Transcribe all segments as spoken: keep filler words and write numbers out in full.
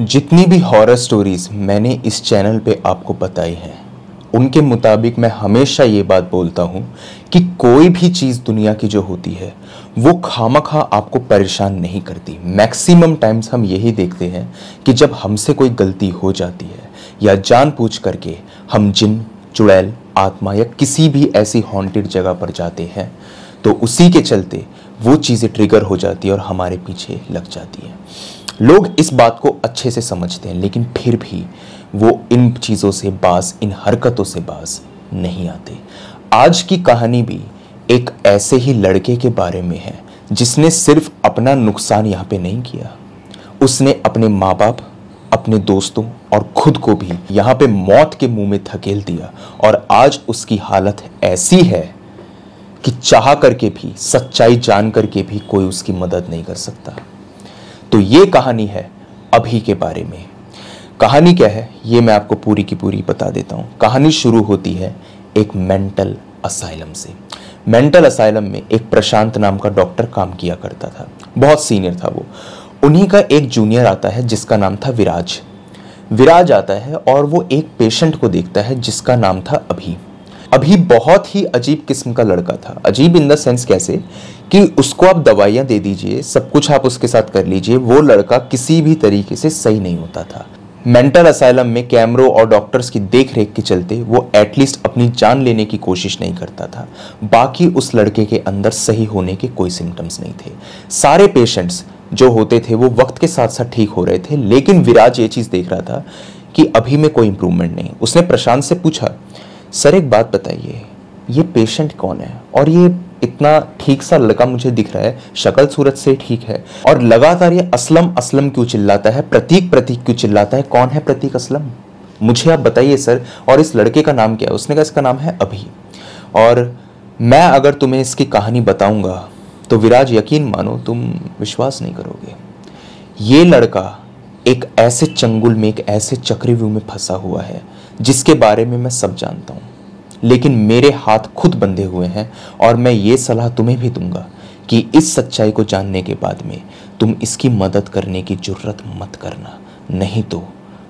जितनी भी horror stories मैंने इस चैनल पे आपको बताई हैं उनके मुताबिक मैं हमेशा ये बात बोलता हूँ कि कोई भी चीज़ दुनिया की जो होती है वो खामखा आपको परेशान नहीं करती। मैक्सिमम टाइम्स हम यही देखते हैं कि जब हमसे कोई गलती हो जाती है या जानबूझ करके हम जिन, चुड़ैल, आत्मा या किसी भी ऐसी हॉन्टेड जगह पर जाते हैं तो उसी के चलते वो चीज़ें ट्रिगर हो जाती है और हमारे पीछे लग जाती है। लोग इस बात को अच्छे से समझते हैं लेकिन फिर भी वो इन चीज़ों से बाज, इन हरकतों से बाज नहीं आते। आज की कहानी भी एक ऐसे ही लड़के के बारे में है जिसने सिर्फ अपना नुकसान यहाँ पे नहीं किया, उसने अपने माँ बाप, अपने दोस्तों और खुद को भी यहाँ पे मौत के मुंह में धकेल दिया। और आज उसकी हालत ऐसी है कि चाह करके भी, सच्चाई जान करके भी कोई उसकी मदद नहीं कर सकता। तो ये कहानी है अभी के बारे में। कहानी क्या है ये मैं आपको पूरी की पूरी बता देता हूँ। कहानी शुरू होती है एक मेंटल असाइलम से। मेंटल असाइलम में एक प्रशांत नाम का डॉक्टर काम किया करता था, बहुत सीनियर था वो। उन्हीं का एक जूनियर आता है जिसका नाम था विराज। विराज आता है और वो एक पेशेंट को देखता है जिसका नाम था अभी। अभी बहुत ही अजीब किस्म का लड़का था। अजीब इन द सेंस कैसे कि उसको आप दवाइयाँ दे दीजिए, सब कुछ आप उसके साथ कर लीजिए, वो लड़का किसी भी तरीके से सही नहीं होता था। मेंटल असाइलम में कैमरों और डॉक्टर्स की देखरेख के चलते वो एटलीस्ट अपनी जान लेने की कोशिश नहीं करता था। बाकी उस लड़के के अंदर सही होने के कोई सिम्टम्स नहीं थे। सारे पेशेंट्स जो होते थे वो वक्त के साथ साथ ठीक हो रहे थे, लेकिन विराज ये चीज़ देख रहा था कि अभी में कोई इम्प्रूवमेंट नहीं। उसने प्रशांत से पूछा, सर एक बात बताइए, ये पेशेंट कौन है और ये इतना ठीक सा लड़का मुझे दिख रहा है, शक्ल सूरत से ठीक है, और लगातार ये असलम असलम क्यों चिल्लाता है, प्रतीक प्रतीक क्यों चिल्लाता है, कौन है प्रतीक असलम, मुझे आप बताइए सर, और इस लड़के का नाम क्या है? उसने कहा इसका नाम है अभी, और मैं अगर तुम्हें इसकी कहानी बताऊंगा तो विराज यकीन मानो तुम विश्वास नहीं करोगे। ये लड़का एक ऐसे चंगुल में, एक ऐसे चक्रव्यूह में फंसा हुआ है जिसके बारे में मैं सब जानता हूँ, लेकिन मेरे हाथ खुद बंधे हुए हैं। और मैं ये सलाह तुम्हें भी दूंगा कि इस सच्चाई को जानने के बाद में तुम इसकी मदद करने की जुर्रत मत करना, नहीं तो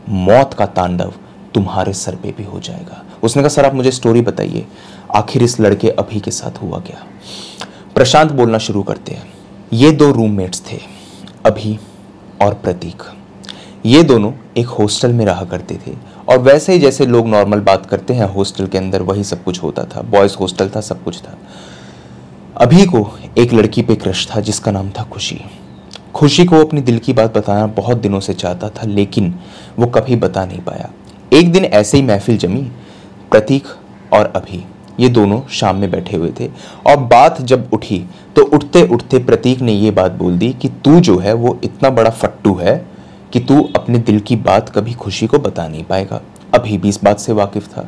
मौत का तांडव तुम्हारे सर पे भी हो जाएगा। उसने कहा सर आप मुझे स्टोरी बताइए, आखिर इस लड़के अभी के साथ हुआ क्या? प्रशांत बोलना शुरू करते हैं। ये दो रूममेट्स थे, अभी और प्रतीक। ये दोनों एक हॉस्टल में रहा करते थे और वैसे ही जैसे लोग नॉर्मल बात करते हैं हॉस्टल के अंदर वही सब कुछ होता था। बॉयज़ हॉस्टल था, सब कुछ था। अभी को एक लड़की पे क्रश था जिसका नाम था खुशी। खुशी को अपनी दिल की बात बताना बहुत दिनों से चाहता था लेकिन वो कभी बता नहीं पाया। एक दिन ऐसे ही महफिल जमी, प्रतीक और अभी ये दोनों शाम में बैठे हुए थे और बात जब उठी तो उठते उठते प्रतीक ने ये बात बोल दी कि तू जो है वो इतना बड़ा फट्टू है कि तू अपने दिल की बात कभी खुशी को बता नहीं पाएगा। अभी भी इस बात से वाकिफ था,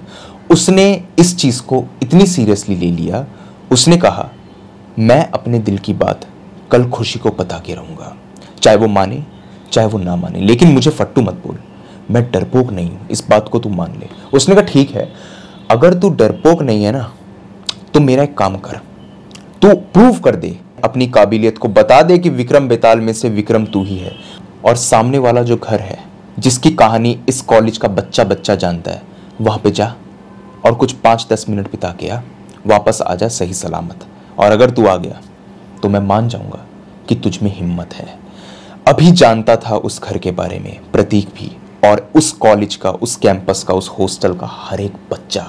उसने इस चीज़ को इतनी सीरियसली ले लिया। उसने कहा मैं अपने दिल की बात कल खुशी को बता के रहूँगा, चाहे वो माने चाहे वो ना माने, लेकिन मुझे फट्टू मत बोल, मैं डरपोक नहीं हूँ, इस बात को तू मान ले। उसने कहा ठीक है, अगर तू डरपोक नहीं है ना तो मेरा एक काम कर, तू प्रूव कर दे अपनी काबिलियत को, बता दे कि विक्रम बेताल में से विक्रम तू ही है। और सामने वाला जो घर है जिसकी कहानी इस कॉलेज का बच्चा बच्चा जानता है वहाँ पे जा और कुछ पाँच दस मिनट बिता के आ, वापस आ जा सही सलामत, और अगर तू आ गया तो मैं मान जाऊँगा कि तुझ में हिम्मत है। अभी जानता था उस घर के बारे में, प्रतीक भी, और उस कॉलेज का, उस कैंपस का, उस हॉस्टल का हर एक बच्चा,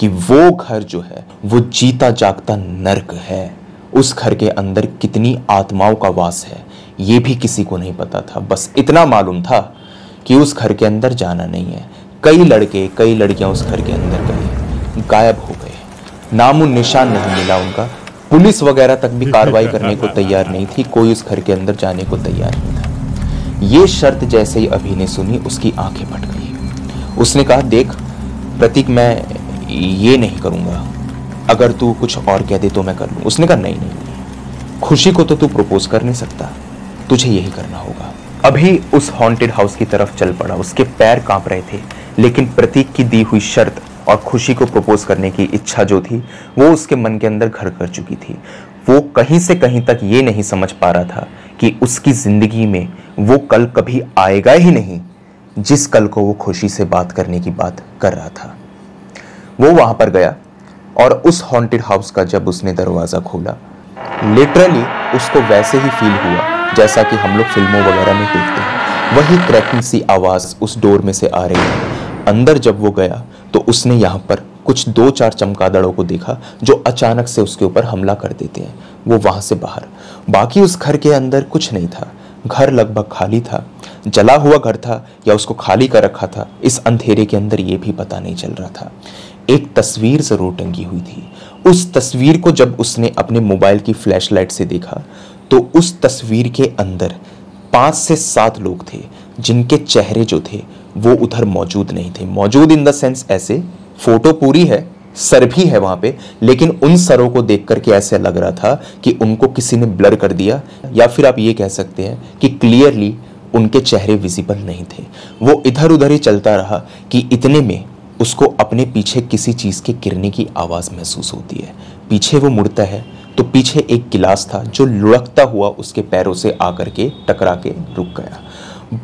कि वो घर जो है वो जीता जागता नर्क है। उस घर के अंदर कितनी आत्माओं का वास है ये भी किसी को नहीं पता था। बस इतना मालूम था कि उस घर के अंदर जाना नहीं है। कई लड़के कई लड़कियां उस घर के अंदर गए, गायब हो गए, नामो निशान नहीं मिला उनका। पुलिस वगैरह तक भी कार्रवाई करने को तैयार नहीं थी, कोई उस घर के अंदर जाने को तैयार नहीं था। ये शर्त जैसे ही अभी ने सुनी उसकी आंखें फट गई। उसने कहा देख प्रतीक, मैं ये नहीं करूँगा, अगर तू कुछ और कह दे तो मैं कर लूँ। उसने कहा नहीं नहीं, खुशी को तो तू प्रपोज कर नहीं सकता, तुझे यही करना होगा। अभी उस हॉन्टेड हाउस की तरफ चल पड़ा, उसके पैर कांप रहे थे, लेकिन प्रतीक की दी हुई शर्त और खुशी को प्रपोज करने की इच्छा जो थी वो उसके मन के अंदर घर कर चुकी थी। वो कहीं से कहीं तक ये नहीं समझ पा रहा था कि उसकी ज़िंदगी में वो कल कभी आएगा ही नहीं जिस कल को वो खुशी से बात करने की बात कर रहा था। वो वहाँ पर गया और उस हॉन्टेड हाउस का जब उसने दरवाज़ा खोला, लिटरली उसको वैसे ही फील हुआ जैसा कि हम लोग फिल्मों वगैरह में देखते हैं। वही क्रैकिंग सी आवाज़ उस डोर में से आ रही है। अंदर जब वो गया तो उसने यहाँ पर कुछ दो चार चमगादड़ों को देखा जो अचानक से उसके ऊपर हमला कर देते हैं। वो वहाँ से बाहर, बाकी उस घर के अंदर कुछ नहीं था। घर लगभग खाली था, जला हुआ घर था या उसको खाली कर रखा था, इस अंधेरे के अंदर ये भी पता नहीं चल रहा था। एक तस्वीर ज़रूर टंगी हुई थी। उस तस्वीर को जब उसने अपने मोबाइल की फ्लैशलाइट से देखा तो उस तस्वीर के अंदर पाँच से सात लोग थे जिनके चेहरे जो थे वो उधर मौजूद नहीं थे। मौजूद इन द सेंस ऐसे, फोटो पूरी है, सर भी है वहाँ पे, लेकिन उन सरों को देख करके ऐसा लग रहा था कि उनको किसी ने ब्लर कर दिया, या फिर आप ये कह सकते हैं कि क्लियरली उनके चेहरे विजिबल नहीं थे। वो इधर उधर ही चलता रहा कि इतने में उसको अपने पीछे किसी चीज़ के गिरने की आवाज़ महसूस होती है। पीछे वो मुड़ता है तो पीछे एक गिलास था जो लुढ़कता हुआ उसके पैरों से आकर के टकरा के रुक गया।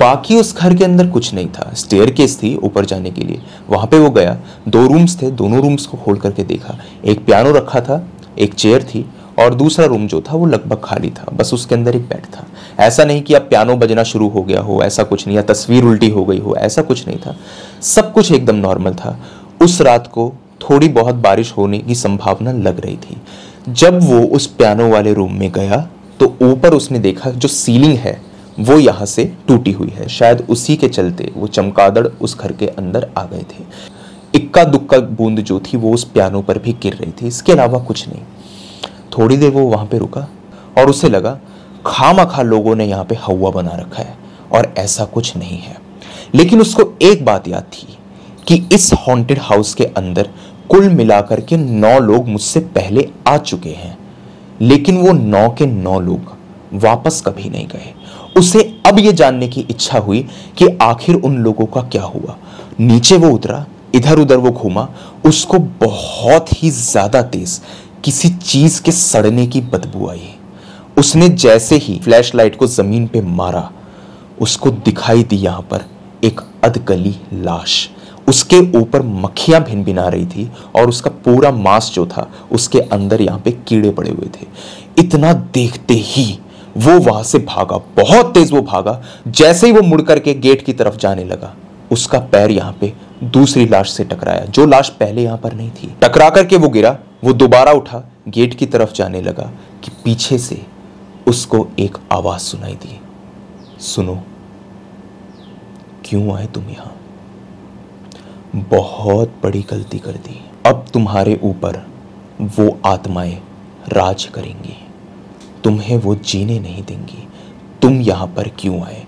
बाकी उस घर के अंदर कुछ नहीं था। स्टेयरकेस थी ऊपर जाने के लिए, वहाँ पे वो गया। दो रूम्स थे, दोनों रूम्स को खोल करके देखा। एक पियानो रखा था, एक चेयर थी, और दूसरा रूम जो था वो लगभग खाली था, बस उसके अंदर एक बेड था। ऐसा नहीं कि अब पियानो बजना शुरू हो गया हो, ऐसा कुछ नहीं, या तस्वीर उल्टी हो गई हो, ऐसा कुछ नहीं था। सब कुछ एकदम नॉर्मल था। उस रात को थोड़ी बहुत बारिश होने की संभावना लग रही थी। जब वो उस पियानो वाले रूम में गया तो ऊपर उसने देखा जो सीलिंग है वो यहाँ से टूटी हुई है। शायद उसी के चलते वो चमगादड़ उस घर के अंदर आ गए थे। इक्का दुक्का बूंद जो थी वो उस पियानो पर भी गिर रही थी, इसके अलावा कुछ नहीं। थोड़ी देर वो वहाँ पे रुका और उसे लगा खामखा लोगों ने यहाँ पे हवा बना रखा है, और ऐसा कुछ नहीं है। लेकिन उसको एक बात याद थी कि इस हॉन्टेड हाउस के अंदर कुल मिलाकर के नौ लोग मुझसे पहले आ चुके हैं, लेकिन वो नौ के नौ लोग वापस कभी नहीं गए। उसे अब ये जानने की इच्छा हुई कि आखिर उन लोगों का क्या हुआ। नीचे वो उतरा, इधर उधर वो घूमा, उसको बहुत ही ज़्यादा तेज किसी चीज़ के सड़ने की बदबू आई। उसने जैसे ही फ्लैशलाइट को ज़मीन पे मारा, उसको दिखाई दी यहाँ पर एक अधगली लाश। उसके ऊपर मक्खियाँ भिनभिना रही थी और उसका पूरा मांस जो था उसके अंदर यहाँ पे कीड़े पड़े हुए थे। इतना देखते ही वो वहाँ से भागा, बहुत तेज़ वो भागा। जैसे ही वो मुड़ करके गेट की तरफ जाने लगा, उसका पैर यहाँ पे दूसरी लाश से टकराया, जो लाश पहले यहाँ पर नहीं थी। टकरा करके वो गिरा, वो दोबारा उठा, गेट की तरफ जाने लगा कि पीछे से उसको एक आवाज़ सुनाई दी, सुनो, क्यों आए तुम यहाँ? बहुत बड़ी गलती कर दी, अब तुम्हारे ऊपर वो आत्माएं राज करेंगी, तुम्हें वो जीने नहीं देंगी, तुम यहाँ पर क्यों आए?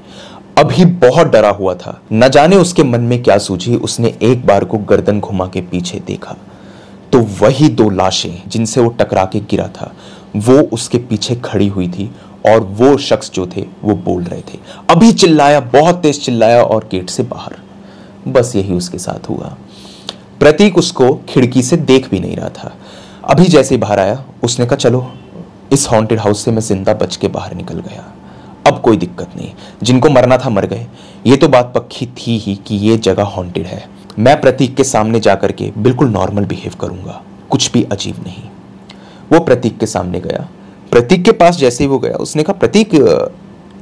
अभी बहुत डरा हुआ था, न जाने उसके मन में क्या सूझी, उसने एक बार को गर्दन घुमा के पीछे देखा तो वही दो लाशें जिनसे वो टकरा के गिरा था वो उसके पीछे खड़ी हुई थी, और वो शख्स जो थे वो बोल रहे थे। अभी चिल्लाया, बहुत तेज चिल्लाया, और गेट से बाहर। बस यही उसके साथ हुआ। प्रतीक उसको खिड़की से देख भी नहीं रहा था। अभी जैसे बाहर आया उसने कहा, चलो, इस हॉन्टेड हाउस से मैं जिंदा बच के बाहर निकल गया, अब कोई दिक्कत नहीं, जिनको मरना था मर गए। ये तो बात पक्की थी ही कि ये जगह हॉन्टेड है। मैं प्रतीक के सामने जा कर के बिल्कुल नॉर्मल बिहेव करूँगा, कुछ भी अजीब नहीं। वो प्रतीक के सामने गया। प्रतीक के पास जैसे ही वो गया उसने कहा, प्रतीक,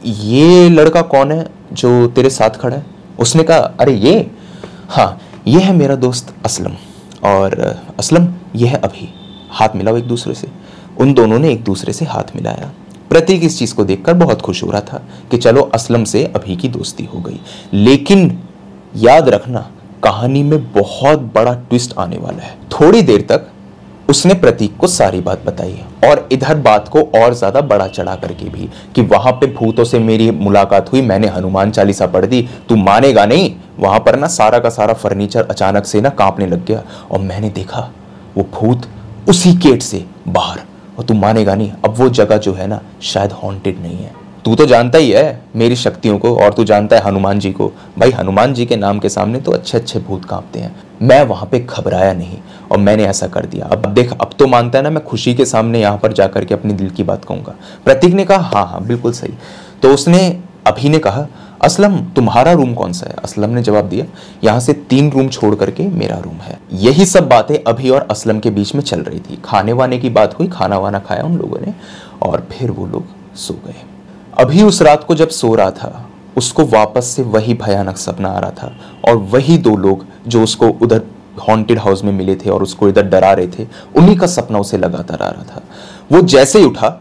ये लड़का कौन है जो तेरे साथ खड़ा है? उसने कहा, अरे ये, हाँ, ये है मेरा दोस्त असलम, और असलम ये है अभी। हाथ मिलाओ एक दूसरे से। उन दोनों ने एक दूसरे से हाथ मिलाया। प्रतीक इस चीज़ को देखकर बहुत खुश हो रहा था कि चलो, असलम से अभी की दोस्ती हो गई। लेकिन याद रखना, कहानी में बहुत बड़ा ट्विस्ट आने वाला है। थोड़ी देर तक उसने प्रतीक को सारी बात बताई, और इधर बात को और ज़्यादा बड़ा चढ़ा करके भी कि वहाँ पे भूतों से मेरी मुलाकात हुई, मैंने हनुमान चालीसा पढ़ दी, तू मानेगा नहीं, वहाँ पर ना सारा का सारा फर्नीचर अचानक से ना कांपने लग गया, और मैंने देखा वो भूत उसी गेट से बाहर, और तू मानेगा नहीं, अब वो जगह जो है ना शायद हॉन्टेड नहीं है। तू तो जानता ही है मेरी शक्तियों को, और तू जानता है हनुमान जी को। भाई, हनुमान जी के नाम के सामने तो अच्छे अच्छे भूत कांपते हैं। मैं वहाँ पे घबराया नहीं और मैंने ऐसा कर दिया। अब देख, अब तो मानता है ना, मैं खुशी के सामने यहाँ पर जाकर के अपने दिल की बात कहूँगा। प्रतीक ने कहा, हाँ हाँ बिल्कुल सही। तो उसने, अभी ने कहा, असलम तुम्हारा रूम कौन सा है? असलम ने जवाब दिया, यहाँ से तीन रूम छोड़ करके मेरा रूम है। यही सब बातें अभी और असलम के बीच में चल रही थी। खाने वाने की बात हुई, खाना वाना खाया उन लोगों ने और फिर वो लोग सो गए। अभी उस रात को जब सो रहा था उसको वापस से वही भयानक सपना आ रहा था और वही दो लोग जो उसको उधर हॉन्टेड हाउस में मिले थे और उसको इधर डरा रहे थे, उन्हीं का सपना उसे लगातार आ रहा था। वो जैसे ही उठा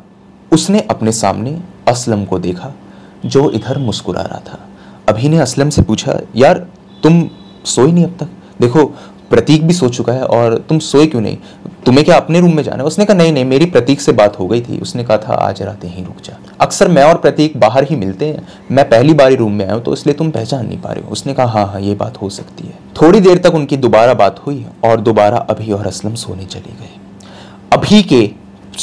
उसने अपने सामने असलम को देखा जो इधर मुस्कुरा रहा था। अभी ने असलम से पूछा, यार तुम सोए नहीं अब तक? देखो प्रतीक भी सो चुका है और तुम सोए क्यों नहीं? तुम्हें क्या अपने रूम में जाना है? उसने कहा नहीं नहीं, मेरी प्रतीक से बात हो गई थी, उसने कहा था आज रात यहीं रुक जा। अक्सर मैं और प्रतीक बाहर ही मिलते हैं, मैं पहली बार ही रूम में आया हूँ तो इसलिए तुम पहचान नहीं पा रहे हो। उसने कहा हाँ हाँ ये बात हो सकती है। थोड़ी देर तक उनकी दोबारा बात हुई और दोबारा अभी और असलम सोने चले गए। अभी के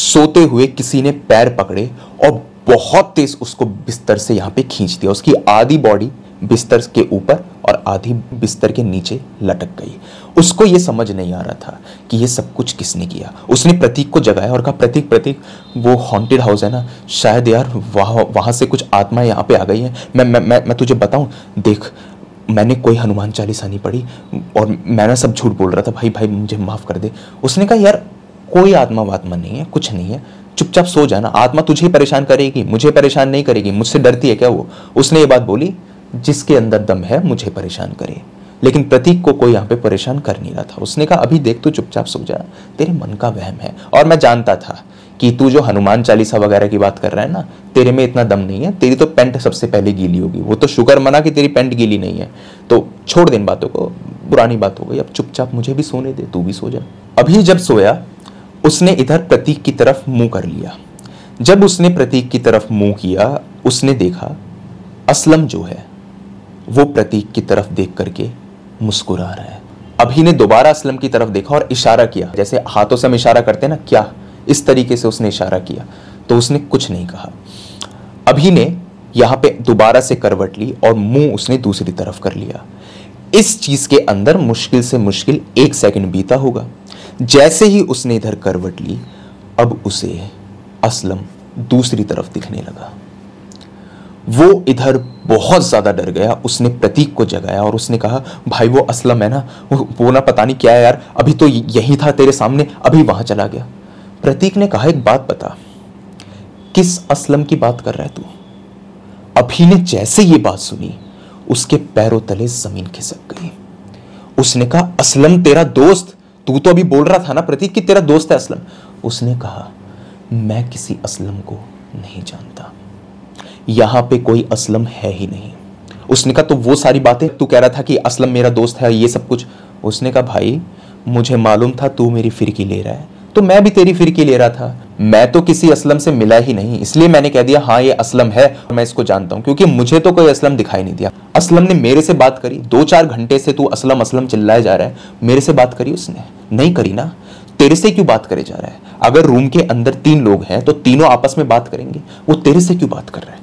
सोते हुए किसी ने पैर पकड़े और बहुत तेज उसको बिस्तर से यहाँ पे खींच दिया। उसकी आधी बॉडी बिस्तर के ऊपर और आधी बिस्तर के नीचे लटक गई। उसको ये समझ नहीं आ रहा था कि ये सब कुछ किसने किया। उसने प्रतीक को जगाया और कहा प्रतीक प्रतीक वो हॉन्टेड हाउस है ना, शायद यार वहाँ वहाँ से कुछ आत्माएं यहाँ पे आ गई हैं। मैं मैं मैं, मैं तुझे बताऊँ, देख मैंने कोई हनुमान चालीसा नहीं पढ़ी और मैंने सब झूठ बोल रहा था, भाई भाई मुझे माफ़ कर दे। उसने कहा यार कोई आत्मा वात्मा नहीं है, कुछ नहीं है, चुपचाप सो जाना, आत्मा तुझे ही परेशान करेगी, मुझे परेशान नहीं करेगी, मुझसे डरती है क्या वो? उसने ये बात बोली, जिसके अंदर दम है मुझे परेशान करे, लेकिन प्रतीक को कोई यहाँ पे परेशान कर नहीं रहा था। उसने कहा अभी देख तू चुपचाप सो जा, तेरे मन का वहम है और मैं जानता था कि तू जो हनुमान चालीसा वगैरह की बात कर रहा है ना, तेरे में इतना दम नहीं है, तेरी तो पैंट सबसे पहले गीली होगी, वो तो शुक्र मना कि तेरी पैंट गीली नहीं है, तो छोड़ दे इन बातों को, पुरानी बात हो गई, अब चुपचाप मुझे भी सोने दे, तू भी सो जा। अभी जब सोया उसने इधर प्रतीक की तरफ मुंह कर लिया। जब उसने प्रतीक की तरफ मुंह किया उसने देखा असलम जो है वो प्रतीक की तरफ देख करके मुस्कुरा रहा है। अभी ने दोबारा असलम की तरफ देखा और इशारा किया, जैसे हाथों से हम इशारा करते हैं ना, क्या इस तरीके से उसने इशारा किया तो उसने कुछ नहीं कहा। अभी ने यहाँ पे दोबारा से करवट ली और मुंह उसने दूसरी तरफ कर लिया। इस चीज़ के अंदर मुश्किल से मुश्किल एक सेकेंड बीता होगा। जैसे ही उसने इधर करवट ली अब उसे असलम दूसरी तरफ दिखने लगा। वो इधर बहुत ज़्यादा डर गया। उसने प्रतीक को जगाया और उसने कहा भाई वो असलम है ना, वो ना पता नहीं क्या है यार, अभी तो यही था तेरे सामने, अभी वहाँ चला गया। प्रतीक ने कहा एक बात बता, किस असलम की बात कर रहा है तू? अभी ने जैसे ये बात सुनी उसके पैरों तले ज़मीन खिसक गई। उसने कहा असलम तेरा दोस्त? तू तो अभी बोल रहा था ना प्रतीक कि तेरा दोस्त है असलम। उसने कहा मैं किसी असलम को नहीं जानता, यहाँ पे कोई असलम है ही नहीं। उसने कहा तो वो सारी बातें तू कह रहा था कि असलम मेरा दोस्त है, ये सब कुछ? उसने कहा भाई मुझे मालूम था तू मेरी फिरकी ले रहा है, तो मैं भी तेरी फिरकी ले रहा था, मैं तो किसी असलम से मिला ही नहीं, इसलिए मैंने कह दिया हाँ ये असलम है, मैं इसको जानता हूँ, क्योंकि मुझे तो कोई असलम दिखाई नहीं दिया। असलम ने मेरे से बात करी, दो चार घंटे से तू असलम असलम चिल्लाए जा रहा है, मेरे से बात करी उसने? नहीं करी ना, तेरे से क्यों बात करे जा रहा है? अगर रूम के अंदर तीन लोग हैं तो तीनों आपस में बात करेंगे, वो तेरे से क्यों बात कर रहा है?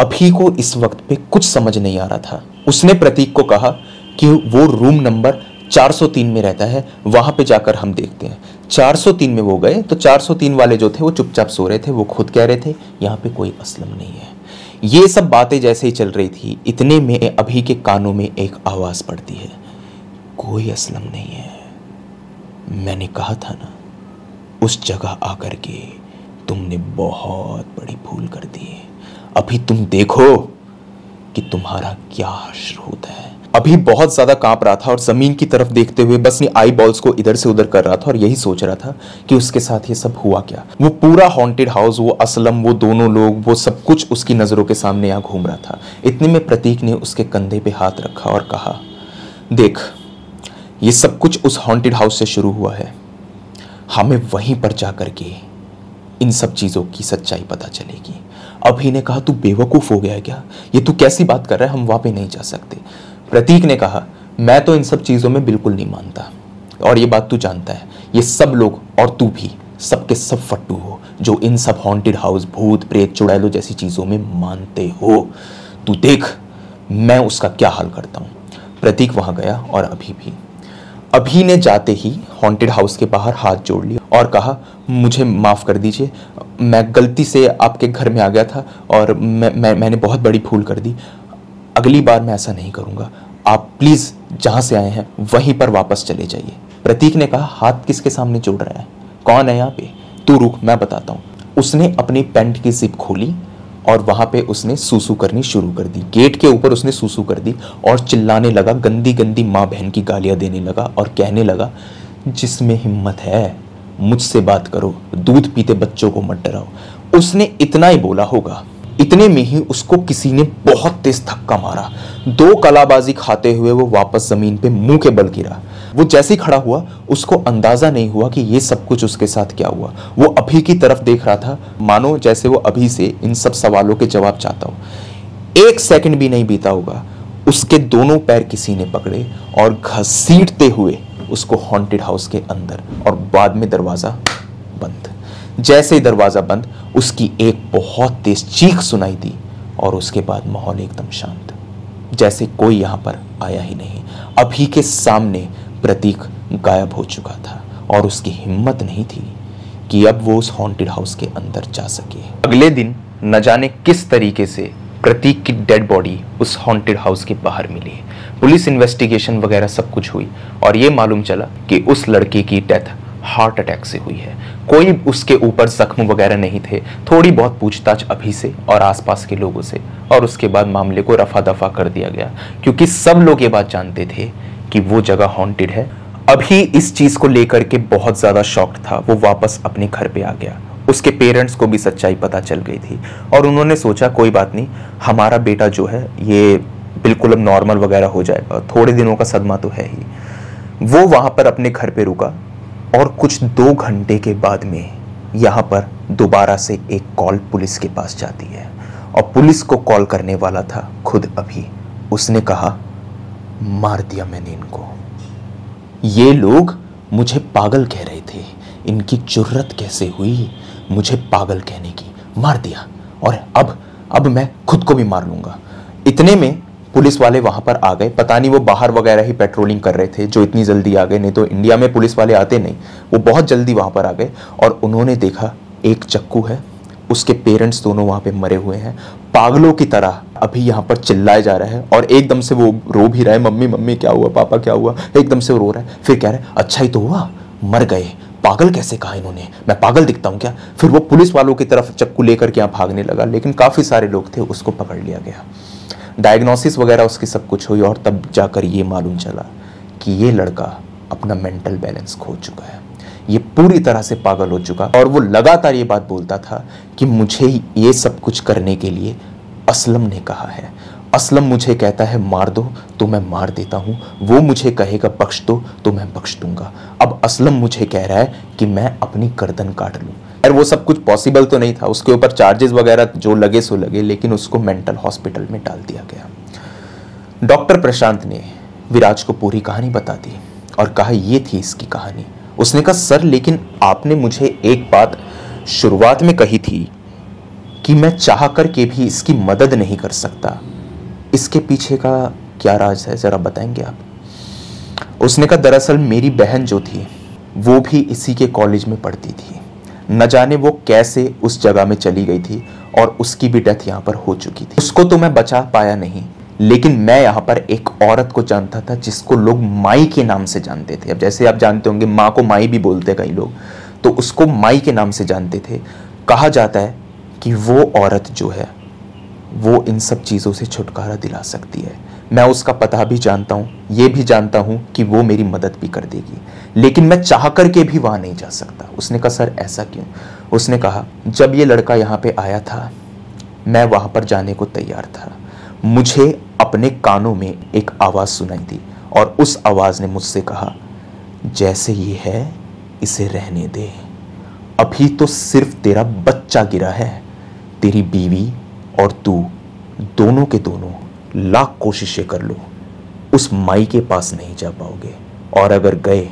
अभी को इस वक्त पे कुछ समझ नहीं आ रहा था। उसने प्रतीक को कहा कि वो रूम नंबर चार सौ तीन में रहता है, वहाँ पे जाकर हम देखते हैं। चार सौ तीन में वो गए तो चार सौ तीन वाले जो थे वो चुपचाप सो रहे थे, वो खुद कह रहे थे यहाँ पे कोई असलम नहीं है। ये सब बातें जैसे ही चल रही थी इतने में अभी के कानों में एक आवाज़ पड़ती है, कोई असलम नहीं है, मैंने कहा था ना उस जगह आकर के तुमने बहुत बड़ी भूल कर दी है, अभी तुम देखो कि तुम्हारा क्या हश्र होता है। अभी बहुत ज़्यादा काँप रहा था और ज़मीन की तरफ देखते हुए बस ने आई बॉल्स को इधर से उधर कर रहा था और यही सोच रहा था कि उसके साथ ये सब हुआ क्या। वो पूरा हॉन्टेड हाउस, वो असलम, वो दोनों लोग, वो सब कुछ उसकी नज़रों के सामने यहाँ घूम रहा था। इतने में प्रतीक ने उसके कंधे पे हाथ रखा और कहा देख ये सब कुछ उस हॉन्टेड हाउस से शुरू हुआ है, हमें वहीं पर जा कर के इन सब चीज़ों की सच्चाई पता चलेगी। अभी ने कहा तू बेवकूफ़ हो गया है क्या, ये तू कैसी बात कर रहा है, हम वहाँ पे नहीं जा सकते। प्रतीक ने कहा मैं तो इन सब चीज़ों में बिल्कुल नहीं मानता और ये बात तू जानता है, ये सब लोग और तू भी सबके सब फट्टू हो जो इन सब हॉन्टेड हाउस, भूत, प्रेत, चुड़ैलों जैसी चीज़ों में मानते हो। तू देख मैं उसका क्या हाल करता हूँ। प्रतीक वहाँ गया और अभी भी अभी ने जाते ही हॉन्टेड हाउस के बाहर हाथ जोड़ लिया और कहा मुझे माफ़ कर दीजिए, मैं गलती से आपके घर में आ गया था और मैं, मैं मैंने बहुत बड़ी भूल कर दी, अगली बार मैं ऐसा नहीं करूँगा, आप प्लीज़ जहाँ से आए हैं वहीं पर वापस चले जाइए। प्रतीक ने कहा, हाथ किसके सामने जोड़ रहा है, कौन है यहाँ पे? तू रुक, मैं बताता हूँ। उसने अपनी पैंट की जिप खोली और वहाँ पे उसने सूसू करनी शुरू कर दी। गेट के ऊपर उसने सूसू कर दी और चिल्लाने लगा, गंदी गंदी माँ बहन की गालियाँ देने लगा और कहने लगा, जिसमें हिम्मत है मुझसे बात करो, दूध पीते बच्चों को मत डराओ। उसने इतना ही बोला होगा, इतने में ही उसको किसी ने बहुत तेज धक्का मारा। दो कलाबाजी खाते हुए वो वापस जमीन पे मुंह के बल गिरा। वो जैसे ही खड़ा हुआ उसको अंदाजा नहीं हुआ कि ये सब कुछ उसके साथ क्या हुआ। वो अभी की तरफ देख रहा था, मानो जैसे वो अभी से इन सब सवालों के जवाब चाहता हो। एक सेकंड भी नहीं बीता होगा, उसके दोनों पैर किसी ने पकड़े और घसीटते हुए उसको हॉन्टेड हाउस के अंदर, और बाद में दरवाजा बंद। जैसे ही दरवाज़ा बंद, उसकी एक बहुत तेज चीख सुनाई दी और उसके बाद माहौल एकदम शांत, जैसे कोई यहाँ पर आया ही नहीं। अभी के सामने प्रतीक गायब हो चुका था और उसकी हिम्मत नहीं थी कि अब वो उस हॉन्टेड हाउस के अंदर जा सके। अगले दिन न जाने किस तरीके से प्रतीक की डेड बॉडी उस हॉन्टेड हाउस के बाहर मिली। पुलिस इन्वेस्टिगेशन वगैरह सब कुछ हुई और ये मालूम चला कि उस लड़के की डेथ हार्ट अटैक से हुई है। कोई उसके ऊपर जख्म वगैरह नहीं थे। थोड़ी बहुत पूछताछ अभी से और आसपास के लोगों से, और उसके बाद मामले को रफा दफा कर दिया गया, क्योंकि सब लोग ये बात जानते थे कि वो जगह हॉन्टेड है। अभी इस चीज़ को लेकर के बहुत ज़्यादा शॉक्ड था। वो वापस अपने घर पे आ गया। उसके पेरेंट्स को भी सच्चाई पता चल गई थी और उन्होंने सोचा कोई बात नहीं, हमारा बेटा जो है ये बिल्कुल अब नॉर्मल वगैरह हो जाएगा, थोड़े दिनों का सदमा तो है ही। वो वहाँ पर अपने घर पर रुका और कुछ दो घंटे के बाद में यहाँ पर दोबारा से एक कॉल पुलिस के पास जाती है, और पुलिस को कॉल करने वाला था खुद अभी। उसने कहा, मार दिया मैंने इनको, ये लोग मुझे पागल कह रहे थे, इनकी जुर्रत कैसे हुई मुझे पागल कहने की, मार दिया और अब अब मैं खुद को भी मार लूँगा। इतने में पुलिस वाले वहाँ पर आ गए। पता नहीं वो बाहर वगैरह ही पेट्रोलिंग कर रहे थे जो इतनी जल्दी आ गए, नहीं तो इंडिया में पुलिस वाले आते नहीं। वो बहुत जल्दी वहाँ पर आ गए और उन्होंने देखा एक चक्कू है, उसके पेरेंट्स दोनों वहाँ पे मरे हुए हैं। पागलों की तरह अभी यहाँ पर चिल्लाया जा रहा है और एकदम से वो रो भी रहा है, मम्मी मम्मी क्या हुआ, पापा क्या हुआ, एकदम से रो रहा है। फिर कह रहा है, अच्छा ही तो हुआ मर गए, पागल कैसे कहा इन्होंने, मैं पागल दिखता हूँ क्या। फिर वो पुलिस वालों की तरफ चक्कू लेकर के यहाँ भागने लगा, लेकिन काफ़ी सारे लोग थे, उसको पकड़ लिया गया। डायग्नोसिस वगैरह उसकी सब कुछ हुई और तब जाकर ये मालूम चला कि ये लड़का अपना मेंटल बैलेंस खो चुका है, ये पूरी तरह से पागल हो चुका। और वो लगातार ये बात बोलता था कि मुझे ये सब कुछ करने के लिए असलम ने कहा है, असलम मुझे कहता है मार दो तो मैं मार देता हूँ, वो मुझे कहेगा बख्श दो तो मैं बख्श दूंगा, अब असलम मुझे कह रहा है कि मैं अपनी गर्दन काट लूँ। यार वो सब कुछ पॉसिबल तो नहीं था, उसके ऊपर चार्जेस वगैरह जो लगे सो लगे, लेकिन उसको मेंटल हॉस्पिटल में डाल दिया गया। डॉक्टर प्रशांत ने विराज को पूरी कहानी बता दी और कहा, ये थी इसकी कहानी। उसने कहा, सर लेकिन आपने मुझे एक बात शुरुआत में कही थी कि मैं चाह करके भी इसकी मदद नहीं कर सकता, इसके पीछे का क्या राज है, ज़रा बताएंगे आप। उसने कहा, दरअसल मेरी बहन जो थी वो भी इसी के कॉलेज में पढ़ती थी, न जाने वो कैसे उस जगह में चली गई थी और उसकी भी डेथ यहाँ पर हो चुकी थी। उसको तो मैं बचा पाया नहीं, लेकिन मैं यहाँ पर एक औरत को जानता था जिसको लोग माई के नाम से जानते थे। अब जैसे आप जानते होंगे माँ को माई भी बोलते कई लोग, तो उसको माई के नाम से जानते थे। कहा जाता है कि वो औरत जो है वो इन सब चीज़ों से छुटकारा दिला सकती है। मैं उसका पता भी जानता हूँ, ये भी जानता हूँ कि वो मेरी मदद भी कर देगी, लेकिन मैं चाह कर के भी वहाँ नहीं जा सकता। उसने कहा, सर ऐसा क्यों? उसने कहा, जब ये लड़का यहाँ पे आया था मैं वहाँ पर जाने को तैयार था, मुझे अपने कानों में एक आवाज़ सुनाई दी और उस आवाज़ ने मुझसे कहा, जैसे ये है इसे रहने दे, अभी तो सिर्फ तेरा बच्चा गिरा है, तेरी बीवी और तू दोनों के दोनों लाख कोशिशें कर लो उस माई के पास नहीं जा पाओगे, और अगर गए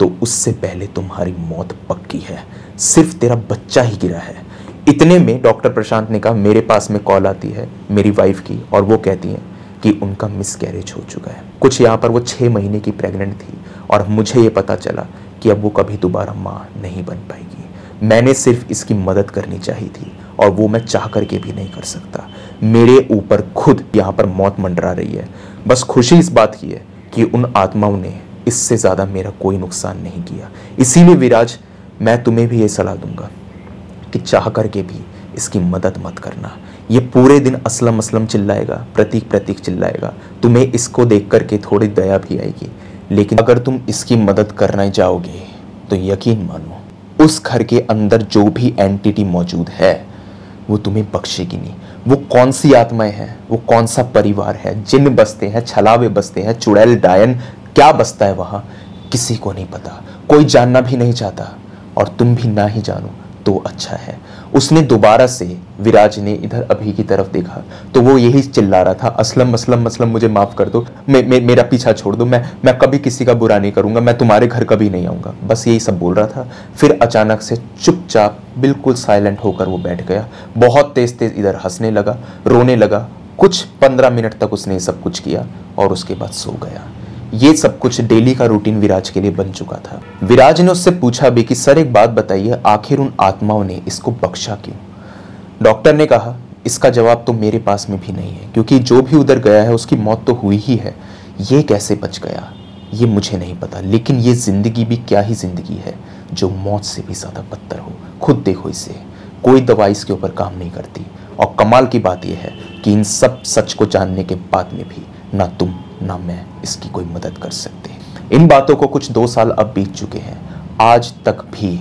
तो उससे पहले तुम्हारी मौत पक्की है, सिर्फ तेरा बच्चा ही गिरा है। इतने में डॉक्टर प्रशांत ने कहा, मेरे पास में कॉल आती है मेरी वाइफ की और वो कहती हैं कि उनका मिसकैरेज हो चुका है, कुछ यहाँ पर वो छः महीने की प्रेग्नेंट थी और मुझे ये पता चला कि अब वो कभी दोबारा माँ नहीं बन पाएगी। मैंने सिर्फ इसकी मदद करनी चाहिए थी और वो मैं चाह करके भी नहीं कर सकता। मेरे ऊपर खुद यहाँ पर मौत मंडरा रही है। बस खुशी इस बात की है कि उन आत्माओं ने इससे ज़्यादा मेरा कोई नुकसान नहीं किया। इसीलिए विराज, मैं तुम्हें भी ये सलाह दूंगा कि चाह करके भी इसकी मदद मत करना। ये पूरे दिन असलम असलम चिल्लाएगा, प्रतीक प्रतीक चिल्लाएगा, तुम्हें इसको देख करके थोड़ी दया भी आएगी, लेकिन अगर तुम इसकी मदद करने जाओगे तो यकीन मानो उस घर के अंदर जो भी एंटिटी मौजूद है वो तुम्हें बख्शेगी नहीं। वो कौन सी आत्माएं हैं, वो कौन सा परिवार है, जिन बसते हैं, छलावे बसते हैं, चुड़ैल डायन क्या बसता है वहाँ, किसी को नहीं पता, कोई जानना भी नहीं चाहता, और तुम भी ना ही जानो तो अच्छा है। उसने दोबारा से, विराज ने इधर अभी की तरफ देखा तो वो यही चिल्ला रहा था, असलम असलम असलम, मुझे माफ़ कर दो, मे, मे, मेरा पीछा छोड़ दो, मैं मैं कभी किसी का बुरा नहीं करूँगा, मैं तुम्हारे घर कभी नहीं आऊँगा, बस यही सब बोल रहा था। फिर अचानक से चुपचाप बिल्कुल साइलेंट होकर वो बैठ गया। बहुत तेज़ तेज़ इधर हंसने लगा, रोने लगा। कुछ पंद्रह मिनट तक उसने ये सब कुछ किया और उसके बाद सो गया। ये सब कुछ डेली का रूटीन विराज के लिए बन चुका था। विराज ने उससे पूछा भी कि सर एक बात बताइए, आखिर उन आत्माओं ने इसको बख्शा क्यों? डॉक्टर ने कहा इसका जवाब तो मेरे पास में भी नहीं है, क्योंकि जो भी उधर गया है उसकी मौत तो हुई ही है। ये कैसे बच गया ये मुझे नहीं पता, लेकिन ये ज़िंदगी भी क्या ही ज़िंदगी है जो मौत से भी ज़्यादा बदतर हो। खुद देखो, इसे कोई दवा इसके ऊपर काम नहीं करती। और कमाल की बात यह है कि इन सब सच को जानने के बाद में भी ना तुम ना मैं इसकी कोई मदद कर सकते। इन बातों को कुछ दो साल अब बीत चुके हैं, आज तक भी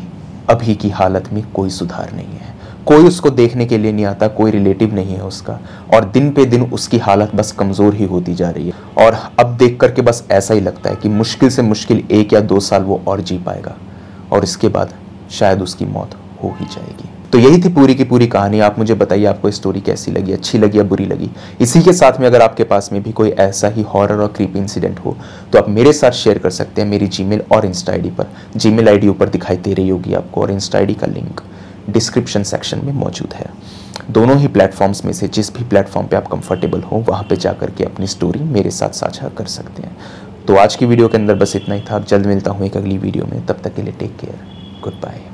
अभी की हालत में कोई सुधार नहीं है। कोई उसको देखने के लिए नहीं आता, कोई रिलेटिव नहीं है उसका, और दिन पे दिन उसकी हालत बस कमज़ोर ही होती जा रही है। और अब देख करके बस ऐसा ही लगता है कि मुश्किल से मुश्किल एक या दो साल वो और जी पाएगा, और इसके बाद शायद उसकी मौत हो ही जाएगी। तो यही थी पूरी की पूरी कहानी। आप मुझे बताइए आपको स्टोरी कैसी लगी, अच्छी लगी या बुरी लगी। इसी के साथ में अगर आपके पास में भी कोई ऐसा ही हॉरर और क्रीपी इंसिडेंट हो तो आप मेरे साथ शेयर कर सकते हैं मेरी जीमेल और इंस्टा आईडी पर। जीमेल आईडी ऊपर दिखाई दे रही होगी आपको, और इंस्टा आईडी का लिंक डिस्क्रिप्शन सेक्शन में मौजूद है। दोनों ही प्लेटफॉर्म्स में से जिस भी प्लेटफॉर्म पे आप कंफर्टेबल हो वहाँ पे जा करके अपनी स्टोरी मेरे साथ साझा कर सकते हैं। तो आज की वीडियो के अंदर बस इतना ही था। जल्द मिलता हूँ एक अगली वीडियो में, तब तक के लिए टेक केयर, गुड बाय।